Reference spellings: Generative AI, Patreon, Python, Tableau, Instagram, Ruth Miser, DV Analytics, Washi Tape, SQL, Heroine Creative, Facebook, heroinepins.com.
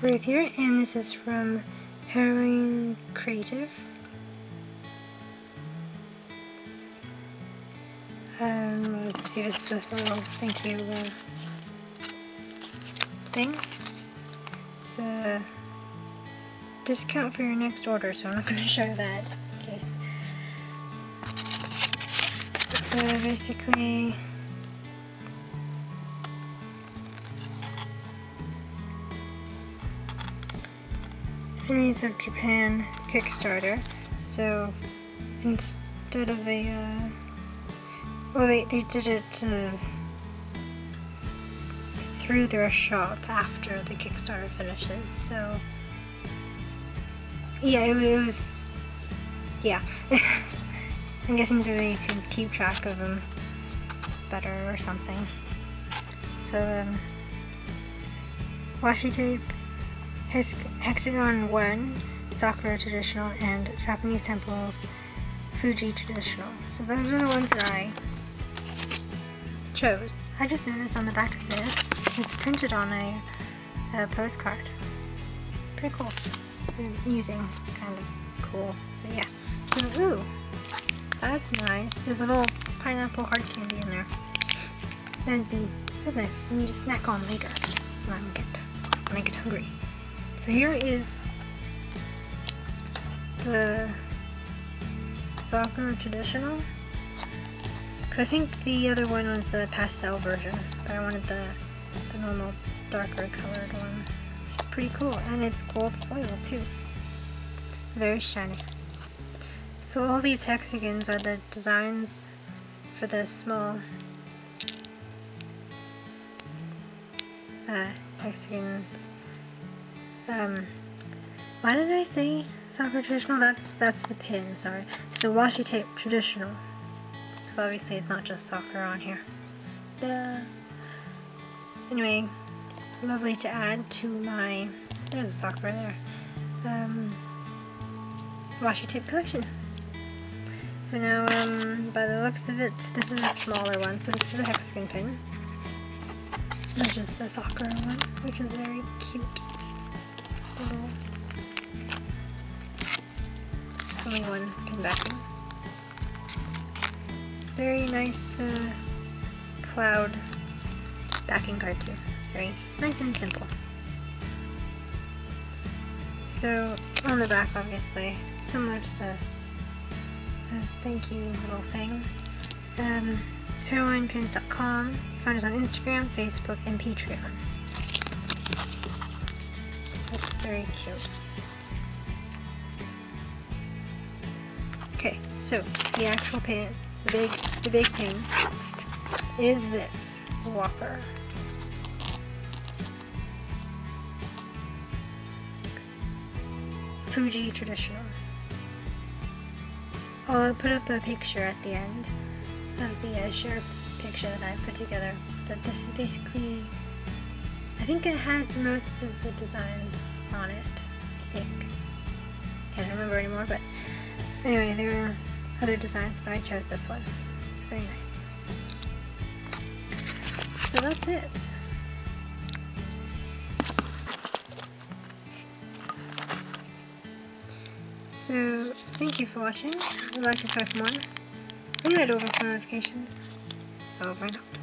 Ruth here, and this is from Heroine Creative. Let's see, this is the little thank you thing. It's a discount for your next order, so I'm not going to show that in case. So basically, Series of Japan Kickstarter. So instead of a well, they did it through their shop after the Kickstarter finishes. So yeah, it was yeah. I'm guessing so they can keep track of them better or something. So then washi tape, Hexagon 1, Sakura Traditional, and Japanese Temples, Fuji Traditional. So those are the ones that I chose. I just noticed on the back of this, it's printed on a postcard. Pretty cool. Using kind of cool, but yeah. So, ooh, that's nice. There's a little pineapple hard candy in there. That's nice for me to snack on later when I get hungry. So here is the Sakura Traditional, because I think the other one was the pastel version, but I wanted the normal darker colored one, which is pretty cool, and it's gold foil too, very shiny. So all these hexagons are the designs for the small hexagons. Why did I say Sakura Traditional? That's the pin, sorry. So washi tape traditional, because obviously it's not just Sakura on here. Duh. Anyway, lovely to add to my, there's a Sakura there, washi tape collection. So now, by the looks of it, this is a smaller one, so this is a hexagon pin, which is the Sakura one, which is very cute. Only one pin back in. It's very nice cloud backing card too. Very nice and simple. So on the back, obviously, similar to the thank you little thing. Heroinepins.com. You find us on Instagram, Facebook, and Patreon. That's very cute. Okay, so the actual pin, the big pin, is this whopper. Fuji Traditional. I'll put up a picture at the end of the share picture that I put together, but this is basically, I think it had most of the designs on it, I think. Can't remember anymore, but anyway, there were other designs, but I chose this one. It's very nice. So that's it. So, thank you for watching. If you'd like to try for more, ring that over for notifications. Over and out.